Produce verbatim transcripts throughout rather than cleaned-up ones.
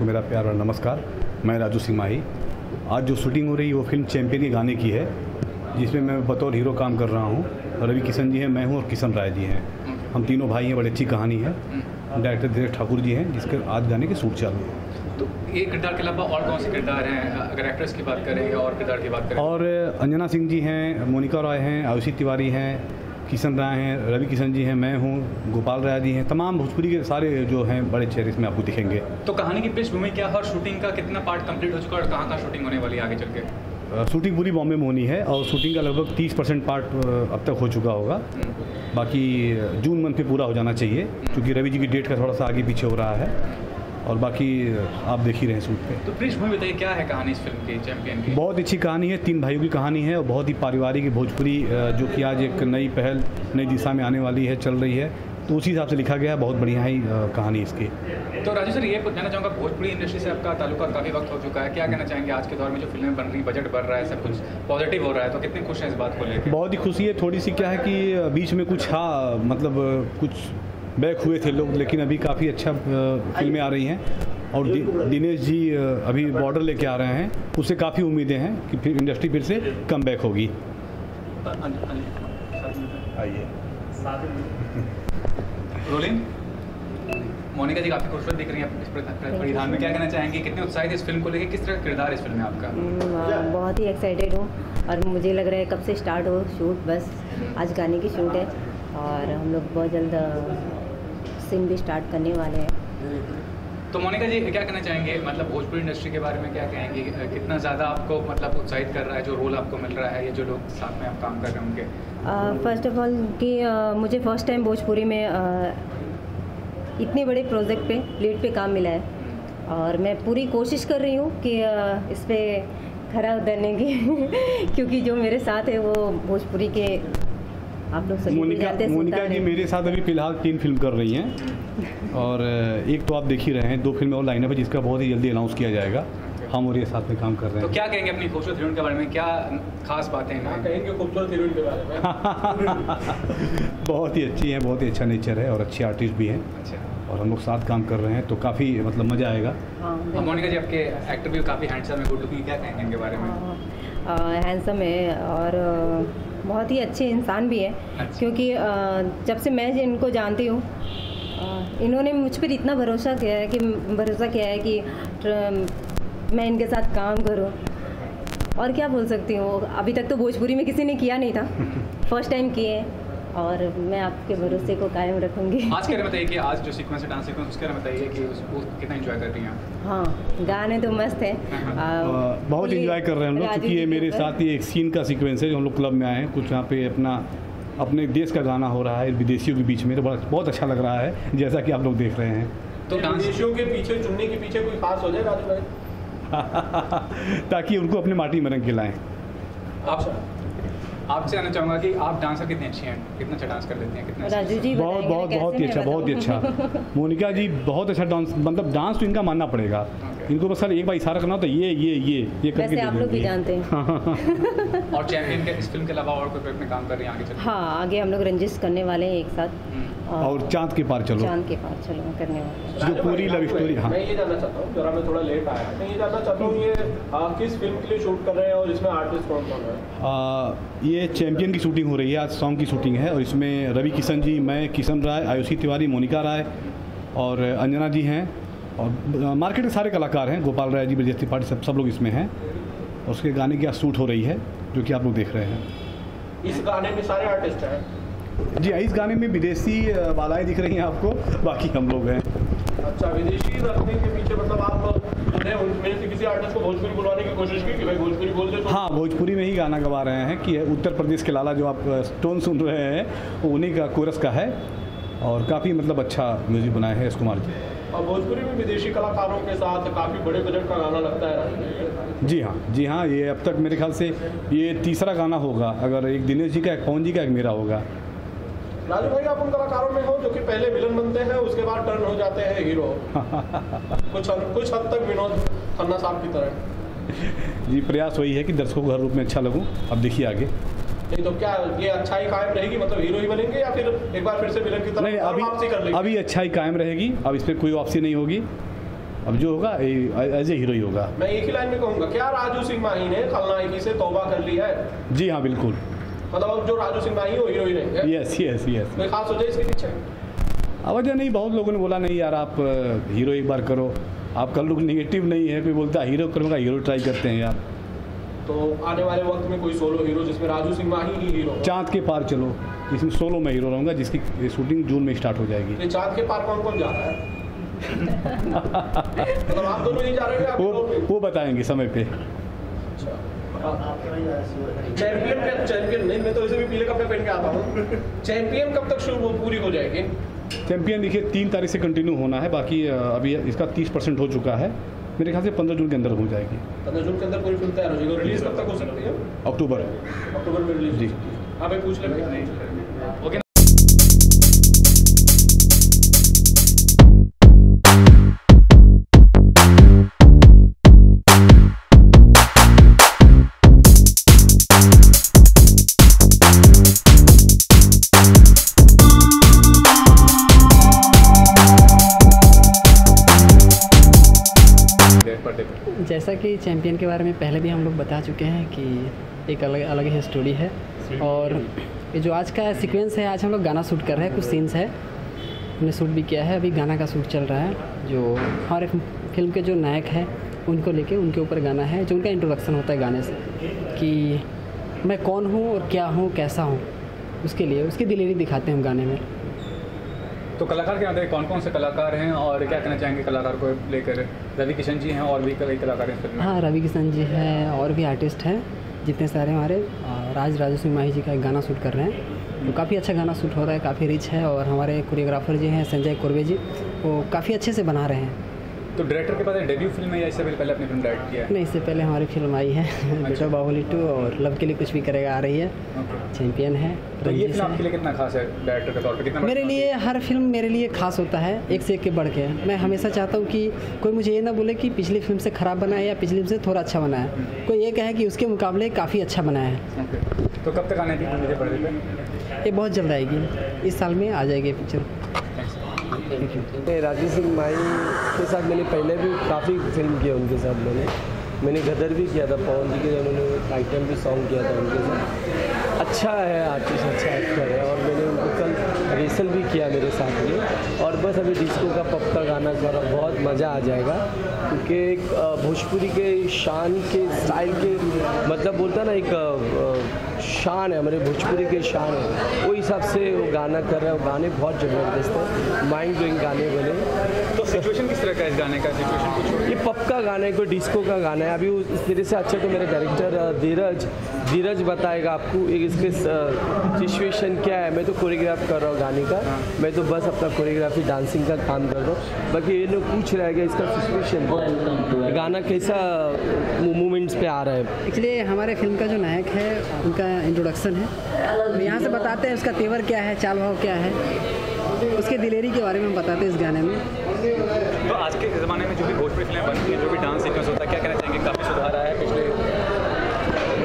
को मेरा प्यार और नमस्कार। मैं राजू सिंह माही। आज जो शूटिंग हो रही है वो फिल्म चैंपियन के गाने की है, जिसमें मैं बतौर हीरो काम कर रहा हूँ। रवि किशन जी हैं, मैं हूँ और किशन राय जी हैं। हम तीनों भाई हैं। बड़ी अच्छी कहानी है। डायरेक्टर धीरेज ठाकुर जी हैं, जिसके आज गाने के शूट चालू हैं। तो ये किरदार के अलावा और कौन से किरदार हैं? अगर एक्ट्रेस की बात करें या और किरदार की बात करें? और अंजना सिंह जी हैं, मोनिका राय हैं, आयुषी तिवारी हैं, किशन राय हैं, रवि किशन जी हैं, मैं हूँ, गोपाल राय जी हैं। तमाम भोजपुरी के सारे जो हैं बड़े चेहरे इसमें आपको दिखेंगे। तो कहानी की पृष्ठभूमि क्या है और शूटिंग का कितना पार्ट कंप्लीट हो चुका है और कहाँ कहाँ शूटिंग होने वाली है आगे चल के? शूटिंग पूरी बॉम्बे में होनी है और शूटिंग का लगभग तीस परसेंट पार्ट अब तक हो चुका होगा। बाकी जून मंथ में पूरा हो जाना चाहिए, क्योंकि रवि जी की डेट का थोड़ा सा आगे पीछे हो रहा है। और बाकी आप देख ही रहे हैं शूट पे। तो पृष्ठभूमि बताइए, क्या है कहानी इस फिल्म की चैंपियन की? बहुत अच्छी कहानी है, तीन भाइयों की कहानी है और बहुत ही पारिवारिक भोजपुरी, जो कि आज एक नई पहल नई दिशा में आने वाली है, चल रही है, तो उसी हिसाब से लिखा गया है। बहुत बढ़िया ही कहानी इसकी। तो राजू सर, ये जानना चाहूँगा, भोजपुरी इंडस्ट्री से आपका ताल्लुक काफ़ी वक्त हो चुका है, क्या कहना चाहेंगे? आज के दौर में जो फिल्में बन रही, बजट बढ़ रहा है, सब कुछ पॉजिटिव हो रहा है, तो कितने खुश हैं इस बात को लेकर? बहुत ही खुशी है। थोड़ी सी क्या है कि बीच में कुछ, हाँ मतलब कुछ बैक हुए थे लोग, लेकिन अभी काफ़ी अच्छा फिल्में आ रही हैं और दि, दिनेश जी अभी बॉर्डर लेके आ रहे हैं, उससे काफ़ी उम्मीदें हैं कि फिर इंडस्ट्री फिर से कम बैक होगी। आइए रोलिंग। मोनिका जी काफ़ी खूबसूरत दिख रही हैं इस परिधान में, क्या कहना चाहेंगे? कितने उत्साहित इस फिल्म को लेके, किस तरह का किरदार इस फिल्म में आपका? बहुत ही एक्साइटेड हूँ और मुझे लग रहा है कब से स्टार्ट हो शूट, बस आज गाने की शूट है और हम लोग बहुत जल्द सीन भी स्टार्ट करने वाले हैं। तो मोनिका जी क्या कहना चाहेंगे, मतलब भोजपुरी इंडस्ट्री के बारे में क्या कहेंगे? कितना ज़्यादा आपको मतलब उत्साहित कर रहा है जो रोल आपको मिल रहा है, ये जो लोग साथ में आप काम कर रहे हैं उनके? फर्स्ट ऑफ ऑल कि आ, मुझे फर्स्ट टाइम भोजपुरी में आ, इतने बड़े प्रोजेक्ट पे लीड पे काम मिला है और मैं पूरी कोशिश कर रही हूँ कि आ, इस पर खरा उतरने की क्योंकि जो मेरे साथ है वो भोजपुरी के आप लोग सभी मोनिका मोनिका जी मेरे साथ अभी फिलहाल तीन फिल्म कर रही हैं और एक तो आप देख ही रहे हैं, दो फिल्में और लाइन है जिसका बहुत ही जल्दी अनाउंस किया जाएगा। हम और ये साथ में काम कर रहे हैं। तो क्या कहेंगे अपनी खूबसूरत हीरोइन के बारे में, क्या खास बातें हैं कहेंगे खूबसूरत हीरोइन के बारे में? बहुत ही अच्छी है, बहुत ही अच्छा नेचर है और अच्छी आर्टिस्ट भी हैं। अच्छा, और हम लोग साथ काम कर रहे हैं तो काफ़ी मतलब मज़ा आएगा। हाँ, मोनिका जी आपके एक्टर भी काफ़ी हैंडसम है, गुड लुकिंग, क्या कहेंगे इनके बारे में? हैंडसम है और बहुत ही अच्छे इंसान भी है। अच्छा। क्योंकि आ, जब से मैं इनको जानती हूँ, इन्होंने मुझ पर इतना भरोसा किया है कि भरोसा किया है कि मैं इनके साथ काम करूँ और क्या बोल सकती हूँ। अभी तक तो भोजपुरी में किसी ने किया नहीं था, फर्स्ट टाइम किए और मैं आपके भरोसे को कायम रखूँगी। आज के बताइए कि आज जो सीक्वेंस है, डांस सीक्वेंस, उसके बारे में बताइए कि उसको कितना एंजॉय कर रही हैं आप? हाँ, गाने तो मस्त हैं। बहुत एंजॉय कर रहे हैं हम लोग, क्योंकि ये मेरे साथ ही एक सीन का सीक्वेंस है जो हम लोग क्लब में आए हैं। कुछ यहाँ पे अपना अपने देश का गाना हो रहा है विदेशियों के बीच में, तो बहुत अच्छा लग रहा है जैसा कि आप लोग देख रहे हैं। तो विदेशियों के पीछे, चुनने के पीछे कोई खास हो जाएगा ताकि उनको अपने माटी में रंग खिलाएँ। आपसे आना चाहूँगा कि आप डांसर कितने अच्छे हैं, कितना अच्छा डांस कर लेते हैं? कितना राजू जी बहुत बहुत बहुत ही अच्छा, बहुत ही अच्छा। मोनिका जी बहुत अच्छा डांस, मतलब डांस तो इनका मानना पड़ेगा। okay. इनको बस सर एक बार इशारा करना होता है, ये ये ये ये करके आप लोग भी जानते हैं। और चैंपियन के इस फिल्म के अलावा और कोई प्रोजेक्ट में काम कर रहे हैं आगे चल? हाँ, आगे हम लोग रंजिश करने वाले हैं एक साथ और चांद के पार चलो चांद के पार चलो करने वाले, जो पूरी लव स्टोरी। हाँ, मैं ये जानना चाहता हूँ, जरा मैं थोड़ा लेट आया, मैं ये जानना चाहता हूँ ये किस फिल्म के लिए शूट कर रहे हैं और इसमें आर्टिस्ट कौन कौन है? ये चैंपियन की शूटिंग हो रही है, आज सॉन्ग की शूटिंग है और इसमें रवि किशन जी, मैं, किशन राय, आयुषी तिवारी, मोनिका राय और अंजना जी हैं और मार्केट के सारे कलाकार हैं, गोपाल राय जी, ब्रजेश त्रिपाठी, सब सब लोग इसमें हैं और उसके गाने की आज शूट हो रही है जो कि आप लोग देख रहे हैं। इस गाने में सारे आर्टिस्ट हैं? जी, इस गाने में विदेशी बालाएँ दिख रही हैं आपको, बाकी हम लोग हैं। अच्छा, विदेशी रखने के पीछे मतलब आप उनमें से किसी आर्टिस्ट को भोजपुरी बुलाने की कोशिश की कि भाई भोजपुरी बोल दे? हाँ, भोजपुरी में ही गाना गवा रहे हैं कि उत्तर प्रदेश के लाला जो आप टोन सुन रहे हैं वो उन्हीं का कोरस का है और काफ़ी मतलब अच्छा म्यूजिक बनाया है एस कुमार जी। और भोजपुरी में विदेशी कलाकारों के साथ काफ़ी बड़े बजट का गाना लगता है? जी हाँ, जी हाँ, ये अब तक मेरे ख्याल से ये तीसरा गाना होगा, अगर एक दिनेश जी का, एक पवन जी का, एक मेरा होगा। राजू भाई, आप उन कलाकारों में हो जो कि पहले विलन बनते हैं, उसके बाद टर्न हो जाते हैं हीरो, कुछ कुछ हद तक विनोद खन्ना साहब की तरह? जी, प्रयास वही है कि दर्शकों को हर रूप में अच्छा लगूं। अब देखिए आगे। नहीं तो क्या ये अच्छाई कायम रहेगी, मतलब हीरो ही बनेंगे या फिर एक बार फिर से विलन की तरह वापसी कर लेंगे? अभी अच्छाई कायम रहेगी, अब इस पर कोई वापसी नहीं होगी अब जो होगा एज ए हीरो ही होगा। मैं एक ही लाइन में कहूँगा, क्या राजू सिंह माही ने खलनायकी से तौबा कर ली है? जी हाँ बिल्कुल, मतलब जो राजू सिंह माही वो हीरोइन है। Yes yes yes. कोई खास वजह इसके पीछे? वजह नहीं, बहुत लोगों ने बोला नहीं यार आप हीरो एक बार करो, आपका लुक निगेटिव नहीं है, कोई बोलता हीरो करूँगा, हीरो ट्राई करते हैं यार। तो आने वाले वक्त में कोई सोलो हीरो जिसमें राजू सिंह माही ही हीरो? चांद के पार चलो, इसमें सोलो में हीरो रहूँगा, जिसकी शूटिंग जून में स्टार्ट हो जाएगी। चांद के पार कौन कौन जा रहा है? मतलब आप दोनों ही जा रहे हैं? वो वो बताएंगे समय पे। चैंपियन का चैंपियन नहीं, मैं तो इसे भी पीले कपड़े पहन के आता हूँ। चैंपियन कब तक शुरू पूरी हो जाएगी? चैंपियन देखिए तीन तारीख से कंटिन्यू होना है, बाकी अभी इसका तीस परसेंट हो चुका है, मेरे ख्याल से पंद्रह जून के अंदर हो जाएगी। पंद्रह जून के अंदर पूरी फिल्म तैयार हो जाएगी। रिलीज कब तक हो सकती है? अक्टूबर अक्टूबर में रिलीज। जी आप एक पूछ लेंगे। ओके। जैसा कि चैंपियन के बारे में पहले भी हम लोग बता चुके हैं कि एक अलग अलग ही स्टोरी है, और ये जो आज का सीक्वेंस है, आज हम लोग गाना शूट कर रहे हैं, कुछ सीन्स है हमने शूट भी किया है, अभी गाना का शूट चल रहा है। जो हर एक फिल्म के जो नायक हैं उनको लेके उनके ऊपर गाना है, जो उनका इंट्रोडक्शन होता है गाने से कि मैं कौन हूँ और क्या हूँ कैसा हूँ, उसके लिए उसकी दिलेरी दिखाते हैं हम गाने में। तो कलाकार के आते हैं कौन कौन से कलाकार हैं और क्या कहना चाहेंगे कलाकार को लेकर? रवि किशन जी हैं और भी कई कलाकार हैं फिल्म में। हाँ रवि किशन जी हैं और भी आर्टिस्ट हैं जितने सारे हमारे। राज राजू सिंह माही जी का एक गाना शूट कर रहे हैं, तो काफ़ी अच्छा गाना शूट हो रहा है, काफ़ी रिच है, और हमारे कोरियोग्राफर जी हैं संजय कुरवे जी, वो काफ़ी अच्छे से बना रहे हैं। तो डायरेक्टर के पास डेब्यू फिल्म है या इससे पहले अपनी फिल्म डायरेक्ट किया है? नहीं, इससे पहले हमारी फिल्म आई है बेटा बाहुबली टू और लव के लिए कुछ भी करेगा आ रही है, चैंपियन है। तो ये फिल्म आपके लिए कितना खास है डायरेक्टर के तौर पे? कितना मेरे लिए हर फिल्म मेरे लिए खास होता है, एक से एक के बढ़ के। मैं हमेशा चाहता हूँ कि कोई मुझे ये ना बोले कि पिछली फिल्म से ख़राब बनाया या पिछली फिल्म से थोड़ा अच्छा बनाया, कोई ये कहे कि उसके मुकाबले काफ़ी अच्छा बनाया है। तो कब तक आने की मुझे पड़े? ये बहुत जल्द आएगी, इस साल में आ जाएगी पिक्चर। राजू सिंह माही के साथ मैंने पहले भी काफ़ी फिल्म किया उनके साथ, मैंने मैंने गदर भी किया था, पवन जी के उन्होंने आइटम भी सॉन्ग किया था उनके साथ। अच्छा है आर्टिस्ट, अच्छा एक्टर है, और मैंने उनको कल रिहर्सल भी किया मेरे साथ में, और बस अभी डिस्को का पप का गाना गाना बहुत मज़ा आ जाएगा, क्योंकि एक भोजपुरी के शान के स्टाइल के मतलब बोलता ना एक शान है हमारे भोजपुरी के, शान है वो हिसाब से वो गाना कर रहा है। वो गाने बहुत ज़बरदस्त है, माइंड ब्लोइंग गाने बने। तो सिचुएशन किस तरह का इस गाने का? सिचुएशन ये पप का गाना है, कोई डिस्को का गाना है, अभी इस तरह से अच्छा तो मेरे डायरेक्टर धीरेज धीरेज बताएगा आपको इसके सिचुएशन क्या है। मैं तो कोरियोग्राफ कर रहा हूँ गाने का, मैं तो बस अपना कोरियोग्राफी डांसिंग का काम कर रहा हूँ, बाकी ये लोग पूछ रहे हैं इसका सिचुएशन गाना कैसा मूवमेंट्स पे आ रहा है। एक्चुअली हमारे फिल्म का जो नायक है उनका इंट्रोडक्शन है, तो यहाँ से बताते हैं उसका तेवर क्या है, चाल भाव क्या है, उसके दिलेरी के बारे में बताते हैं इस गाने में। तो आज के ज़माने में जो भी भोजपुरी फिल्में बनती हैं, जो भी डांस सीक्वेंस होता है, क्या कहना चाहेंगे? काफ़ी सुधार आया है पिछले?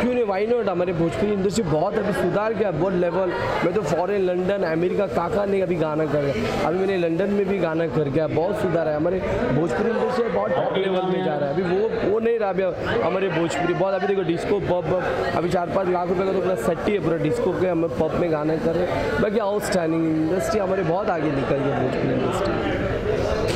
क्यों नहीं, वाई नॉट। हमारे भोजपुरी इंडस्ट्री बहुत अभी सुधार गया, बहुत लेवल। मैं तो फॉरेन, लंदन, अमेरिका काका ने अभी गाना कर गया, अभी मैंने लंदन में भी गाना कर गया, बहुत सुधार है हमारे भोजपुरी इंडस्ट्री, बहुत टॉप लेवल में जा रहा है। अभी वो वो नहीं रहा अभी हमारे भोजपुरी बहुत। अभी देखो डिस्को पब पब अभी चार पाँच लाख रुपये का तो पूरा सट्टी है, पूरा डिस्को के हमें पब में गाना कर रहे हैं, बाकी आउटस्टैंडिंग इंडस्ट्री हमारे बहुत आगे निकल गई है भोजपुरी इंडस्ट्री।